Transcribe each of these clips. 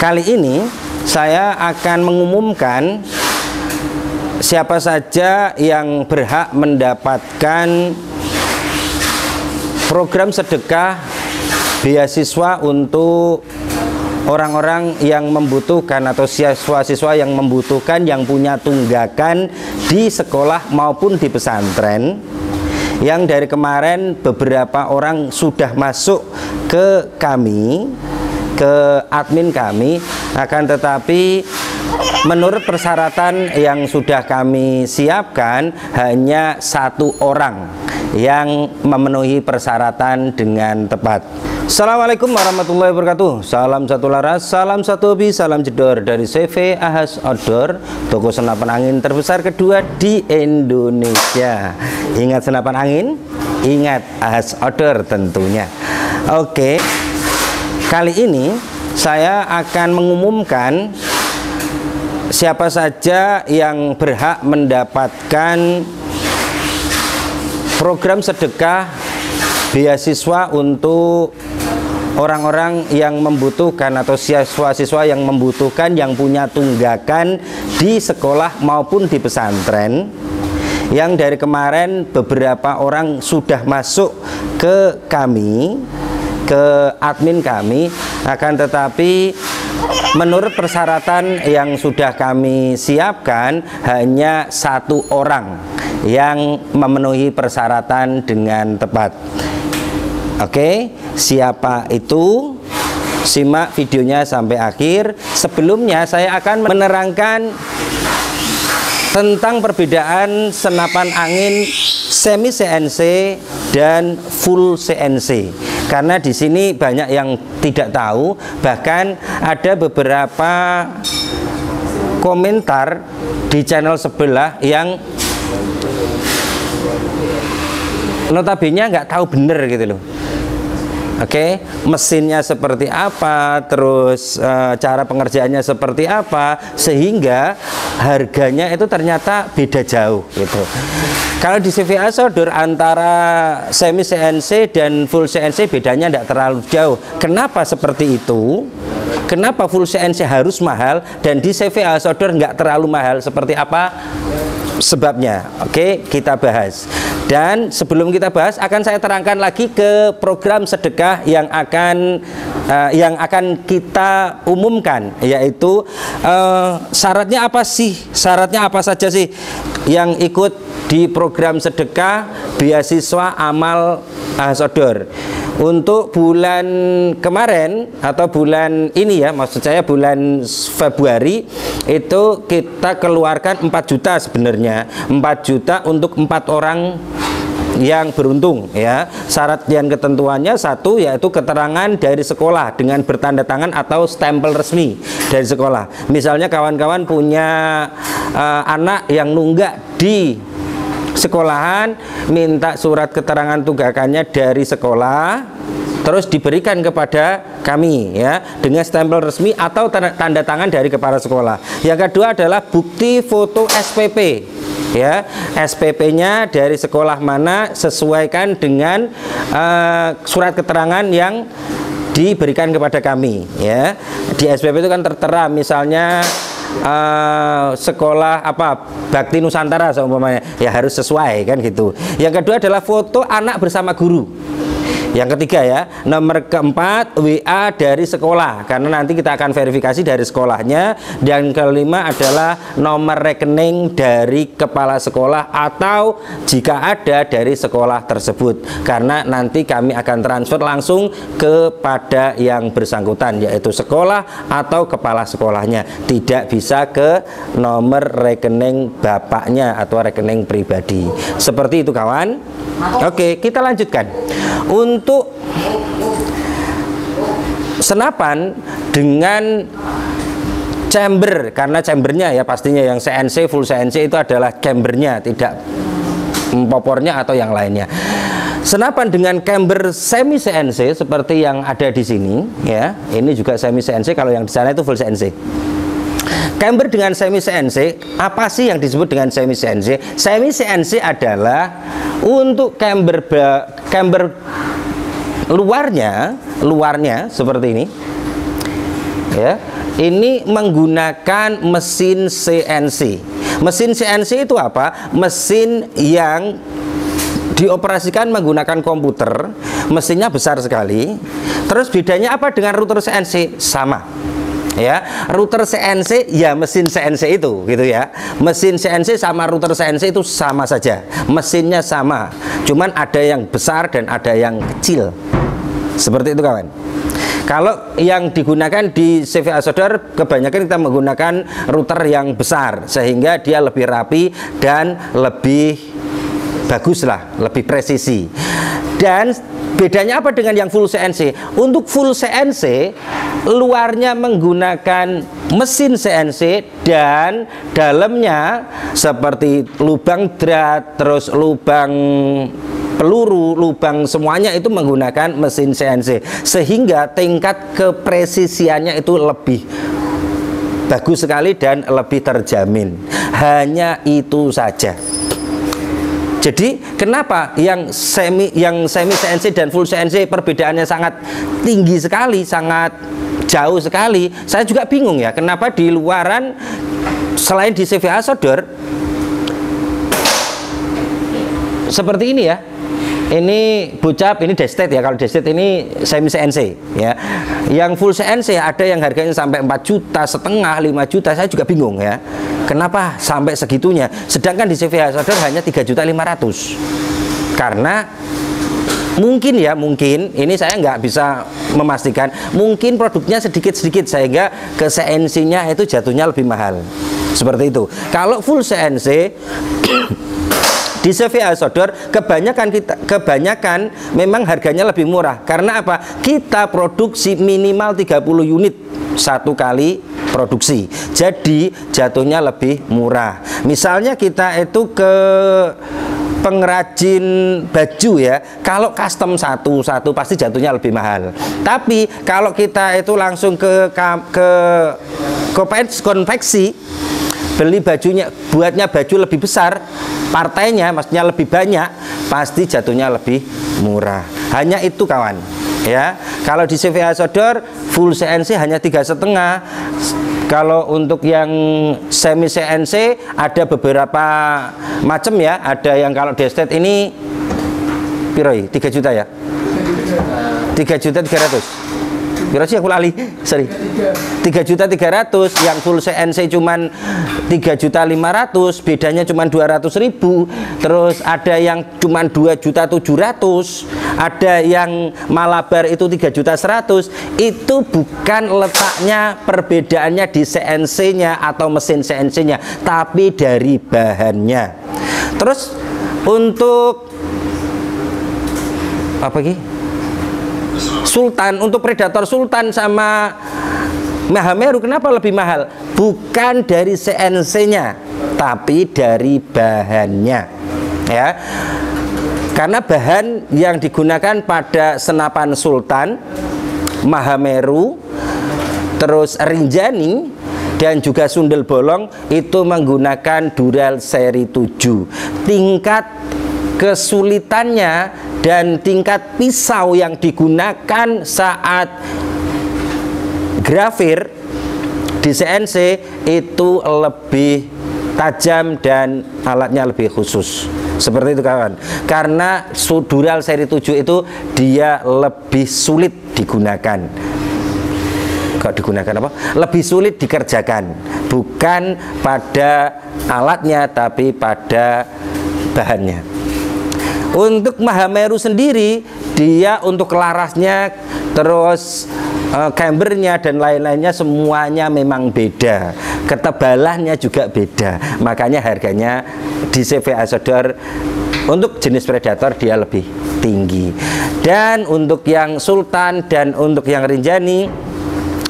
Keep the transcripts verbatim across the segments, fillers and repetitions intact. Kali ini saya akan mengumumkan siapa saja yang berhak mendapatkan program sedekah beasiswa untuk orang-orang yang membutuhkan atau siswa-siswa yang membutuhkan, yang punya tunggakan di sekolah maupun di pesantren. Yang dari kemarin beberapa orang sudah masuk ke kami, ke admin kami, akan tetapi menurut persyaratan yang sudah kami siapkan hanya satu orang yang memenuhi persyaratan dengan tepat. Assalamualaikum warahmatullahi wabarakatuh. Salam satu laras, salam satu hobi, salam jedor dari C V AHAS Outdoor, toko senapan angin terbesar kedua di Indonesia. Ingat senapan angin, ingat AHAS Outdoor tentunya. Oke, kali ini saya akan mengumumkan siapa saja yang berhak mendapatkan program sedekah beasiswa untuk orang-orang yang membutuhkan atau siswa-siswa yang membutuhkan, yang punya tunggakan di sekolah maupun di pesantren. Yang dari kemarin beberapa orang sudah masuk ke kami, ke admin kami, akan tetapi menurut persyaratan yang sudah kami siapkan hanya satu orang yang memenuhi persyaratan dengan tepat. Oke, siapa itu? Simak videonya sampai akhir. Sebelumnya saya akan menerangkan tentang perbedaan senapan angin semi C N C dan full C N C. Karena di sini banyak yang tidak tahu, bahkan ada beberapa komentar di channel sebelah yang notabene nggak tahu bener gitu loh. Oke, okay, mesinnya seperti apa, terus e, cara pengerjaannya seperti apa, sehingga harganya itu ternyata beda jauh gitu. Kalau di C V AHAS Outdoor antara semi C N C dan full C N C bedanya tidak terlalu jauh. Kenapa seperti itu? Kenapa full C N C harus mahal dan di C V AHAS Outdoor nggak terlalu mahal? Seperti apa sebabnya? Oke, okay, kita bahas. Dan sebelum kita bahas, akan saya terangkan lagi ke program sedekah yang akan uh, yang akan kita umumkan, yaitu uh, syaratnya apa sih, syaratnya apa saja sih yang ikut di program sedekah beasiswa amal AHAS Outdoor. Untuk bulan kemarin atau bulan ini ya, maksud saya bulan Februari, itu kita keluarkan empat juta sebenarnya, empat juta untuk empat orang yang beruntung ya. Syarat dan ketentuannya satu, yaitu keterangan dari sekolah dengan bertanda tangan atau stempel resmi dari sekolah. Misalnya kawan-kawan punya uh, anak yang nunggak di sekolahan, minta surat keterangan tunggakannya dari sekolah, terus diberikan kepada kami ya, dengan stempel resmi atau tanda tangan dari kepala sekolah. Yang kedua adalah bukti foto S P P ya, S P P-nya dari sekolah mana, sesuaikan dengan uh, surat keterangan yang diberikan kepada kami ya. Di S P P itu kan tertera, misalnya Uh, sekolah apa, Bakti Nusantara seumpamanya, ya harus sesuai kan gitu. Yang kedua adalah foto anak bersama guru. Yang ketiga ya, nomor keempat W A dari sekolah, karena nanti kita akan verifikasi dari sekolahnya. Dan kelima adalah nomor rekening dari kepala sekolah atau jika ada dari sekolah tersebut, karena nanti kami akan transfer langsung kepada yang bersangkutan, yaitu sekolah atau kepala sekolahnya, tidak bisa ke nomor rekening bapaknya atau rekening pribadi. Seperti itu kawan. Oke, kita lanjutkan. Untuk Untuk senapan dengan chamber, karena chambernya ya pastinya yang C N C, full C N C itu adalah chambernya, tidak popornya atau yang lainnya. Senapan dengan chamber semi C N C seperti yang ada di sini ya, ini juga semi C N C, kalau yang di sana itu full C N C. Chamber dengan semi C N C, apa sih yang disebut dengan semi C N C? Semi C N C adalah untuk chamber chamber luarnya, luarnya seperti ini. ya, ini menggunakan mesin C N C. Mesin C N C itu apa? Mesin yang dioperasikan menggunakan komputer. Mesinnya besar sekali. Terus bedanya apa dengan router C N C? Sama, ya, router C N C ya mesin C N C itu gitu ya. Mesin C N C sama router C N C itu sama saja, mesinnya sama, cuman ada yang besar dan ada yang kecil. Seperti itu kawan. Kalau yang digunakan di C V AHAS Outdoor kebanyakan kita menggunakan router yang besar sehingga dia lebih rapi dan lebih baguslah, lebih presisi. Dan bedanya apa dengan yang full C N C? Untuk full C N C, luarnya menggunakan mesin C N C dan dalamnya seperti lubang drat, terus lubang peluru, lubang semuanya itu menggunakan mesin C N C. Sehingga tingkat kepresisiannya itu lebih bagus sekali dan lebih terjamin. Hanya itu saja. Jadi kenapa yang semi yang semi C N C dan full C N C perbedaannya sangat tinggi sekali, sangat jauh sekali? Saya juga bingung ya, kenapa di luaran selain di C V AHAS Outdoor seperti ini ya. Ini bocap, ini Daystate ya. Kalau Daystate ini semi C N C ya. Yang full C N C ada yang harganya sampai empat juta setengah, lima juta. Saya juga bingung ya, kenapa sampai segitunya. Sedangkan di C V AHAS Outdoor hanya tiga juta lima ratus ribu. Karena mungkin ya, mungkin ini saya nggak bisa memastikan, mungkin produknya sedikit-sedikit sehingga ke C N C-nya itu jatuhnya lebih mahal. Seperti itu. Kalau full C N C di C V AHAS Outdoor kebanyakan kita kebanyakan memang harganya lebih murah. Karena apa? Kita produksi minimal tiga puluh unit satu kali produksi. Jadi jatuhnya lebih murah. Misalnya kita itu ke pengrajin baju ya, kalau custom satu-satu pasti jatuhnya lebih mahal. Tapi kalau kita itu langsung ke ke, ke konveksi, beli bajunya, buatnya baju lebih besar, partainya maksudnya lebih banyak, pasti jatuhnya lebih murah. Hanya itu kawan ya. Kalau di C V AHAS Outdoor full C N C hanya tiga setengah. Kalau untuk yang semi C N C ada beberapa macam ya. Ada yang kalau Daystate ini Piroi tiga juta ya, tiga juta tiga ratus. Berarti aku lali, sorry, tiga juta tiga ratus, yang full C N C cuman tiga juta lima ratus, bedanya cuman dua ratus ribu. Terus ada yang cuman dua juta tujuh ratus, ada yang Malabar itu tiga juta seratus. Itu bukan letaknya perbedaannya di C N C-nya atau mesin C N C-nya, tapi dari bahannya. Terus untuk apa lagi? Sultan, untuk Predator Sultan sama Mahameru kenapa lebih mahal? Bukan dari C N C-nya, tapi dari bahannya ya. Karena bahan yang digunakan pada senapan Sultan, Mahameru, terus Rinjani dan juga Sundel Bolong itu menggunakan Dural seri tujuh. Tingkat kesulitannya dan tingkat pisau yang digunakan saat grafir di C N C itu lebih tajam dan alatnya lebih khusus. Seperti itu kawan. Karena Dural seri tujuh itu dia lebih sulit digunakan. Kalau digunakan apa? Lebih sulit dikerjakan. Bukan pada alatnya tapi pada bahannya. Untuk Mahameru sendiri, dia untuk larasnya, terus e, cambernya dan lain-lainnya semuanya memang beda. Ketebalannya juga beda. Makanya harganya di C V AHAS Outdoor untuk jenis Predator dia lebih tinggi. Dan untuk yang Sultan dan untuk yang Rinjani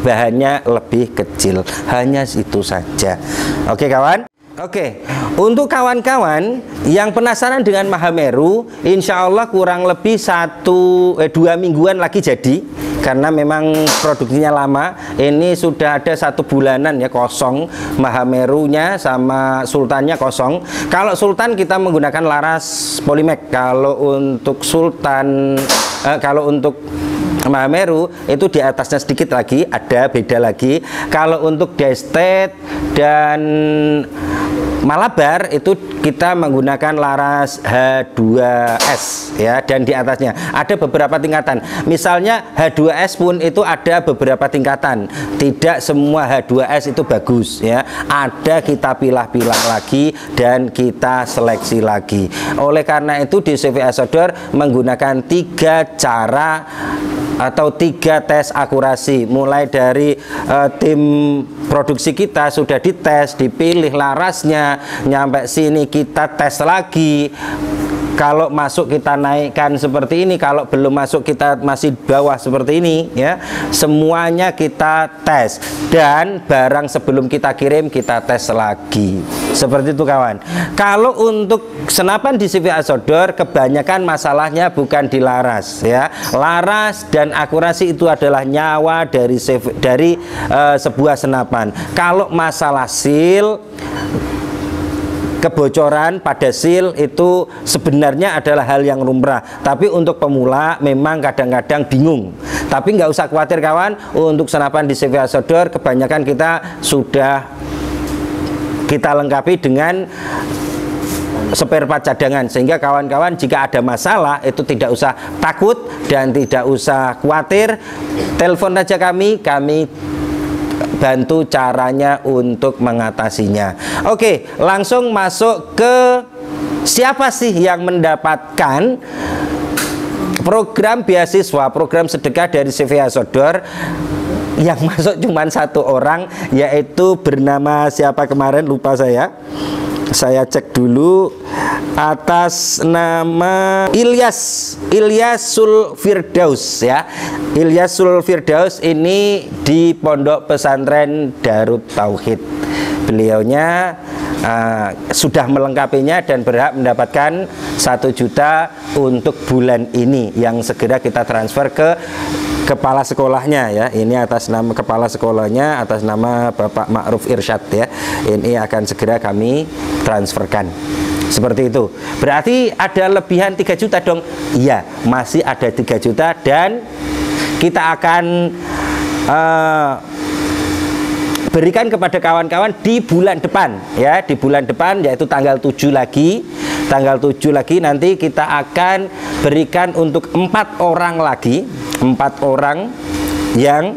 bahannya lebih kecil. Hanya itu saja. Oke kawan? Oke, untuk kawan-kawan yang penasaran dengan Mahameru, insya Allah kurang lebih satu eh, dua mingguan lagi jadi, karena memang produksinya lama. Ini sudah ada satu bulanan ya kosong, Mahamerunya sama Sultannya kosong. Kalau Sultan kita menggunakan laras polimek, kalau untuk Sultan, eh, kalau untuk Mahameru itu di atasnya sedikit lagi, ada beda lagi. Kalau untuk Daystate dan Malabar itu kita menggunakan laras H dua S ya, dan di atasnya ada beberapa tingkatan. Misalnya H dua S pun itu ada beberapa tingkatan. Tidak semua H dua S itu bagus ya. Ada kita pilah-pilah lagi dan kita seleksi lagi. Oleh karena itu di C V AHAS Outdoor menggunakan tiga cara atau tiga tes akurasi, mulai dari uh, tim produksi kita sudah dites, dipilih larasnya, nyampe sini kita tes lagi. Kalau masuk kita naikkan seperti ini, kalau belum masuk kita masih bawah seperti ini ya. Semuanya kita tes, dan barang sebelum kita kirim kita tes lagi. Seperti itu kawan. Kalau untuk senapan di C V AHAS Outdoor kebanyakan masalahnya bukan di laras ya. Laras dan akurasi itu adalah nyawa dari C V, dari uh, sebuah senapan. Kalau masalah seal, kebocoran pada seal itu sebenarnya adalah hal yang lumrah, tapi untuk pemula memang kadang-kadang bingung. Tapi nggak usah khawatir kawan, untuk senapan di C V AHAS Outdoor kebanyakan kita sudah kita lengkapi dengan spare part cadangan, sehingga kawan-kawan jika ada masalah itu tidak usah takut dan tidak usah khawatir. Telepon aja kami, kami bantu caranya untuk mengatasinya. Oke, langsung masuk ke siapa sih yang mendapatkan program beasiswa, program sedekah dari C V AHAS Outdoor. Yang masuk cuma satu orang, yaitu bernama siapa kemarin lupa saya. Saya cek dulu, atas nama Ilyas Ilyasul Firdaus ya. Ilyasul Firdaus ini di Pondok Pesantren Darut Tauhid. Beliaunya uh, sudah melengkapinya dan berhak mendapatkan satu juta untuk bulan ini, yang segera kita transfer ke kepala sekolahnya ya. Ini atas nama kepala sekolahnya, atas nama Bapak Ma'ruf Irsyad ya. Ini akan segera kami transferkan. Seperti itu. Berarti ada lebihan tiga juta dong. Iya, masih ada tiga juta, dan kita akan uh, berikan kepada kawan-kawan di bulan depan ya, di bulan depan yaitu tanggal tujuh lagi. Tanggal tujuh lagi nanti kita akan berikan untuk empat orang lagi, empat orang yang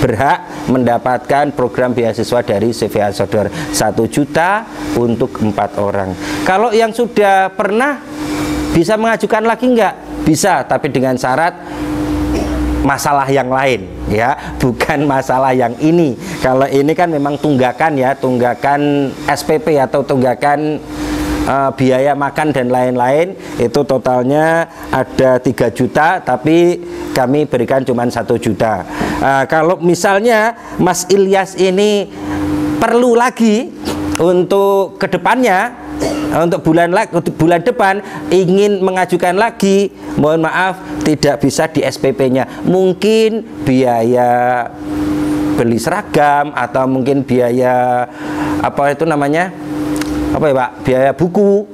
berhak mendapatkan program beasiswa dari C V AHAS Outdoor. Satu juta untuk empat orang. Kalau yang sudah pernah bisa mengajukan lagi nggak? Bisa, tapi dengan syarat masalah yang lain ya, bukan masalah yang ini. Kalau ini kan memang tunggakan ya, tunggakan S P P atau tunggakan Uh, biaya makan dan lain-lain. Itu totalnya ada tiga juta, tapi kami berikan cuma satu juta. uh, Kalau misalnya Mas Ilyas ini perlu lagi untuk kedepannya, untuk bulan bulan depan ingin mengajukan lagi, mohon maaf tidak bisa di S P P-nya. Mungkin biaya beli seragam, atau mungkin biaya apa itu namanya, apa ya Pak, biaya buku,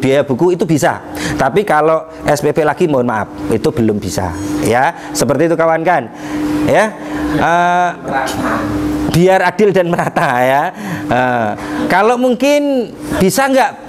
biaya buku itu bisa. Tapi kalau S P P lagi mohon maaf itu belum bisa ya. Seperti itu kawan kan ya. Uh, biar adil dan merata ya. Uh, kalau mungkin bisa nggak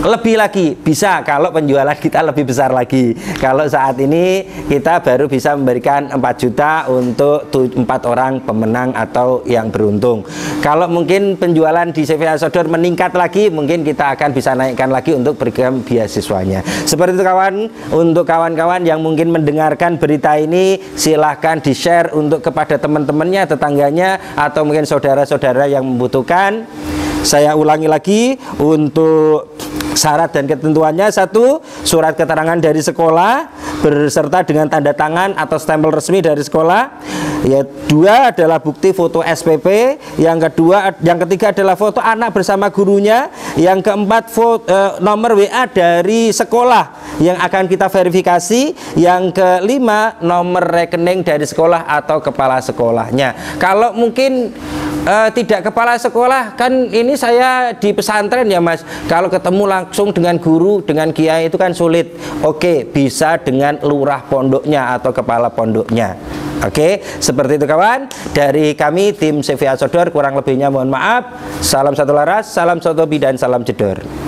lebih lagi? Bisa, kalau penjualan kita lebih besar lagi. Kalau saat ini kita baru bisa memberikan empat juta untuk empat orang pemenang atau yang beruntung. Kalau mungkin penjualan di C V AHAS Outdoor meningkat lagi, mungkin kita akan bisa naikkan lagi untuk program beasiswanya. Seperti itu kawan. Untuk kawan-kawan yang mungkin mendengarkan berita ini, silahkan di-share untuk kepada teman-temannya, tetangganya, atau mungkin saudara-saudara yang membutuhkan. Saya ulangi lagi untuk syarat dan ketentuannya. Satu, surat keterangan dari sekolah berserta dengan tanda tangan atau stempel resmi dari sekolah. Ya, dua adalah bukti foto S P P. Yang kedua, yang ketiga adalah foto anak bersama gurunya. Yang keempat, foto, eh, nomor W A dari sekolah yang akan kita verifikasi. Yang kelima, nomor rekening dari sekolah atau kepala sekolahnya. Kalau mungkin Uh, tidak kepala sekolah, kan ini saya di pesantren ya mas. Kalau ketemu langsung dengan guru, dengan kiai itu kan sulit. Oke, bisa dengan lurah pondoknya atau kepala pondoknya. Oke, seperti itu kawan. Dari kami tim C V AHAS Outdoor, kurang lebihnya mohon maaf. Salam satu laras, salam satu bidan, salam jedor.